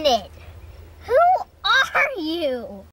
minute! Who are you?